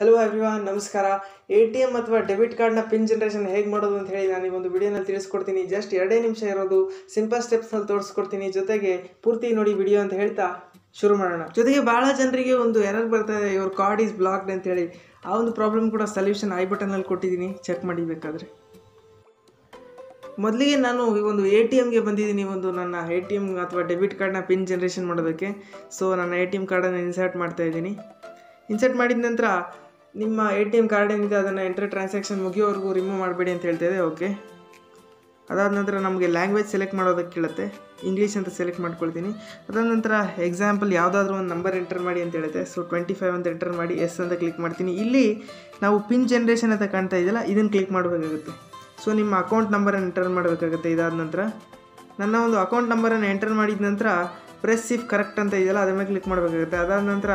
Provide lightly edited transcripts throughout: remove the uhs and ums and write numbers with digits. Hello everyone नमस्कार ATM अथवा debit card PIN generation हेगे ಮಾಡೋದು ಅಂತ ಹೇಳಿ ನಾನು ಈ ಒಂದು ವಿಡಿಯೋನಲ್ಲಿ ತಿಳಿಸಿಕೊಡ್ತೀನಿ जस्ट 2 ನಿಮಿಷ ಇರೋದು ಸಿಂಪಲ್ ಸ್ಟೆಪ್ಸ್ ನಲ್ಲಿ ತೋರಿಸಿಕೊಡ್ತೀನಿ ಜೊತೆಗೆ ಪೂರ್ತಿ ನೋಡಿ ವಿಡಿಯೋ ಅಂತ ಹೇಳ್ತಾ ಶುರು ಮಾಡೋಣ ಜೊತೆಗೆ ಬಹಳ ಜನರಿಗೆ ಒಂದು ಎರರ್ ಬರ್ತಾ ಇದೆ ಯುವರ್ ಕಾರ್ಡ್ ಇಸ್ ಬ್ಲಾಕ್ಡ್ ಅಂತ ಹೇಳಿ ಆ ಒಂದು ಪ್ರಾಬ್ಲಮ್ ಕೂಡ ಸೊಲ್ಯೂಷನ್ ಐ ಬಟನ್ ನಲ್ಲಿ ಕೊಟ್ಟಿದ್ದೀನಿ ಚೆಕ್ ಮಾಡಿ ಬೇಕಾದ್ರೆ ಮೊದಲಿಗೆ ನಾನು ಈ ಒಂದು ATM ಗೆ ಬಂದಿದ್ದೀನಿ ಒಂದು ನನ್ನ ATM ಅಥವಾ ಡೆಬಿಟ್ ಕಾರ್ಡ್ ಪಿನ್ ಜನರೇಷನ್ ಮಾಡೋದಕ್ಕೆ ಸೋ ನಾನು ATM ಕಾರ್ಡ್ ಅನ್ನು ಇನ್ಸರ್ಟ್ ಮಾಡ್ತಾ ಇದ್ದೀನಿ ಇನ್ಸರ್ಟ್ ಮಾಡಿದ ನಂತರ ನಿಮ್ಮ ATM ಕಾರ್ಡ್ ಏನಿದೆ ಅದನ್ನ ಎಂಟರ್ ಟ್ರಾನ್ಸಾಕ್ಷನ್ ಮುಗಿಯೋವರೆಗೂ ರಿಮೂವ್ ಮಾಡಬೇಡಿ ಅಂತ ಹೇಳ್ತಾ ಇದೆ ಓಕೆ ಅದಾದ ನಂತರ ನಮಗೆ ಲ್ಯಾಂಗ್ವೇಜ್ ಸೆಲೆಕ್ಟ್ ಮಾಡೋದಕ್ಕೆ ಕೇಳುತ್ತೆ ಇಂಗ್ಲೀಷ್ ಅಂತ ಸೆಲೆಕ್ಟ್ ಮಾಡ್ಕೊಳ್ತೀನಿ ಅದಾದ ನಂತರ ಎಕ್ಸಾಂಪಲ್ ಯಾವುದಾದ್ರೂ ಒಂದು ನಂಬರ್ ಎಂಟರ್ ಮಾಡಿ ಅಂತ ಹೇಳುತ್ತೆ ಸೋ 25 ಅಂತ ಎಂಟರ್ ಮಾಡಿ ಎಸ್ ಅಂತ ಕ್ಲಿಕ್ ಮಾಡ್ತೀನಿ ಇಲ್ಲಿ ನಾವು ಪಿನ್ ಜನರೇಷನ್ ಅಂತ ಕಾಣ್ತಾ ಇದೆಯಲ್ಲ ಇದನ್ನ ಕ್ಲಿಕ್ ಮಾಡಬೇಕಾಗುತ್ತೆ ಸೋ ನಿಮ್ಮ ಅಕೌಂಟ್ ನಂಬರ್ ಅನ್ನು ಎಂಟರ್ ಮಾಡಬೇಕಾಗುತ್ತೆ ಇದಾದ ನಂತರ ನನ್ನ ಒಂದು ಅಕೌಂಟ್ ನಂಬರ್ ಅನ್ನು ಎಂಟರ್ ಮಾಡಿದ ನಂತರ ಪ್ರೆಸ್ ಇಫ್ ಕರೆಕ್ಟ್ ಅಂತ ಇದೆಯಲ್ಲ ಅದನ್ನ ಕ್ಲಿಕ್ ಮಾಡಬೇಕಾಗುತ್ತೆ ಅದಾದ ನಂತರ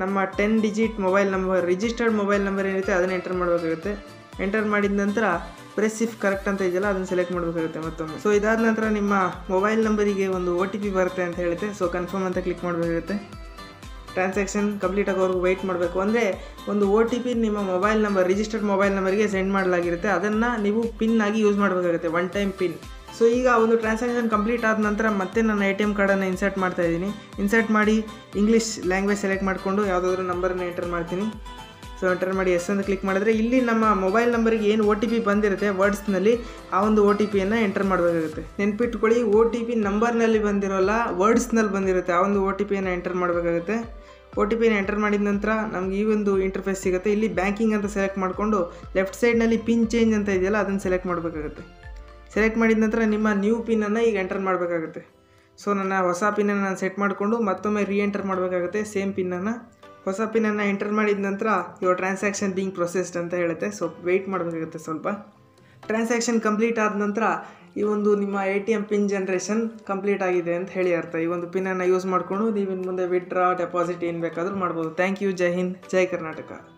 ನಮ್ಮ 10 digit mobile number registered mobile number ಏನಿದೆ ಅದನ್ನ ಎಂಟರ್ ಮಾಡಬೇಕಾಗುತ್ತೆ ಎಂಟರ್ ಮಾಡಿದ ನಂತರ ಪ್ರೆಸ್ ಇಫ್ ಕರೆಕ್ಟ್ ಅಂತ ಇದೆಯಲ್ಲ ಅದನ್ನ ಸೆಲೆಕ್ಟ್ ಮಾಡಬೇಕಾಗುತ್ತೆ ಮತ್ತೊಮ್ಮೆ ಸೋ ಇದಾದ ನಂತರ ನಿಮ್ಮ ಮೊಬೈಲ್ ನಂಬರಿಗೆ ಒಂದು OTP ಬರುತ್ತೆ ಅಂತ ಹೇಳುತ್ತೆ ಸೋ ಕನ್ಫರ್ಮ್ ಅಂತ ಕ್ಲಿಕ್ ಮಾಡಬೇಕಾಗುತ್ತೆ ಟ್ರಾನ್ಸಾಕ್ಷನ್ ಕಂಪ್ಲೀಟ್ ಆಗೋವರೆಗೂ ವೇಟ್ ಮಾಡಬೇಕು ಅಂದರೆ ಒಂದು OTP ನಿಮ್ಮ ಮೊಬೈಲ್ ನಂಬರ್ ರಿಜಿಸ್ಟರ್ಡ್ ಮೊಬೈಲ್ ನಂಬರಿಗೆ ಸೆಂಡ್ ಮಾಡಲಾಗಿರುತ್ತೆ ಅದನ್ನು ನೀವು ಪಿನ್ ಆಗಿ ಯೂಸ್ ಮಾಡಬೇಕಾಗುತ್ತೆ ಒನ್ ಟೈಮ್ ಪಿನ್ ಸೋ ಈಗ ಒಂದು ಟ್ರಾನ್ಸಾಕ್ಷನ್ ಕಂಪ್ಲೀಟ್ ಆದ ನಂತರ ಮತ್ತೆ ನನ್ನ ATM ಕಾರ್ಡನ್ನು ಇನ್ಸರ್ಟ್ ಮಾಡ್ತಾ ಇದ್ದೀನಿ ಇನ್ಸರ್ಟ್ ಮಾಡಿ ಇಂಗ್ಲೀಷ್ ಲ್ಯಾಂಗ್ವೇಜ್ ಸೆಲೆಕ್ಟ್ ಮಾಡಿಕೊಂಡು ಯಾವುದಾದ್ರೂ ನಂಬರನ್ನು ಎಂಟರ್ ಮಾಡ್ತೀನಿ ಸೋ ಎಂಟರ್ ಮಾಡಿ ಎಸ್ ಅಂತ ಕ್ಲಿಕ್ ಮಾಡಿದರೆ ಇಲ್ಲಿ ನಮ್ಮ ಮೊಬೈಲ್ ನಂಬರಿಗೆ ಏನು OTP ಬಂದಿರುತ್ತೆ ವರ್ಡ್ಸ್ನಲ್ಲಿ ಆ ಒಂದು OTPಯನ್ನು ಎಂಟರ್ ಮಾಡಬೇಕಾಗುತ್ತೆ ನೆನಪಿಟ್ಕೊಳ್ಳಿ OTP ನಂಬರ್ನಲ್ಲಿ ಬಂದಿರೋಲ್ಲ ವರ್ಡ್ಸ್ನಲ್ಲಿ ಬಂದಿರುತ್ತೆ ಆ ಒಂದು OTPಯನ್ನು ಎಂಟರ್ ಮಾಡಬೇಕಾಗುತ್ತೆ OTPಯನ್ನು ಎಂಟರ್ ಮಾಡಿದ ನಂತರ ನಮಗೆ ಈ ಒಂದು ಇಂಟರ್ಫೇಸ್ ಸಿಗುತ್ತೆ ಇಲ್ಲಿ ಬ್ಯಾಂಕಿಂಗ್ ಅಂತ ಸೆಲೆಕ್ಟ್ ಮಾಡಿಕೊಂಡು ಲೆಫ್ಟ್ ಸೈಡ್ನಲ್ಲಿ ಪಿನ್ ಚೇಂಜ್ ಅಂತ ಇದೆಯಲ್ಲ ಅದನ್ನು ಸೆಲೆಕ್ಟ್ ಮಾಡಬೇಕಾಗುತ್ತೆ ಸೆಲೆಕ್ಟ್ ಮಾಡಿದ ನಂತರ ನಿಮ್ಮ ನ್ಯೂ ಪಿನ್ನನ್ನು ಈಗ ಎಂಟರ್ ಮಾಡಬೇಕಾಗುತ್ತೆ ಸೋ ನನ್ನ ಹೊಸ ಪಿನ್ನನ್ನು ನಾನು ಸೆಟ್ ಮಾಡಿಕೊಂಡು ಮತ್ತೊಮ್ಮೆ ರೀಎಂಟರ್ ಮಾಡಬೇಕಾಗುತ್ತೆ ಸೇಮ್ ಪಿನ್ನನ್ನು ಹೊಸ ಪಿನ್ನನ್ನು ಎಂಟರ್ ಮಾಡಿದ ನಂತರ ಯುವರ್ ಟ್ರಾನ್ಸಾಕ್ಷನ್ ಬೀಂಗ್ ಪ್ರೊಸೆಸ್ಡ್ ಅಂತ ಹೇಳುತ್ತೆ ಸೊ ವೆಯ್ಟ್ ಮಾಡಬೇಕಾಗುತ್ತೆ ಸ್ವಲ್ಪ ಟ್ರಾನ್ಸಾಕ್ಷನ್ ಕಂಪ್ಲೀಟ್ ಆದ ನಂತರ ಈ ಒಂದು ನಿಮ್ಮ ATM ಪಿನ್ ಜನರೇಷನ್ ಕಂಪ್ಲೀಟ್ ಆಗಿದೆ ಅಂತ ಹೇಳಿ ಅರ್ಥ ಈ ಒಂದು ಪಿನ್ನನ್ನು ಯೂಸ್ ಮಾಡಿಕೊಂಡು ನೀವು ಇನ್ನು ಮುಂದೆ ವಿತ್ಡ್ರಾ ಡೆಪಾಸಿಟ್ ಏನು ಬೇಕಾದರೂ ಮಾಡ್ಬೋದು ಥ್ಯಾಂಕ್ ಯು ಜೈ ಹಿಂದ್ ಜೈ ಕರ್ನಾಟಕ.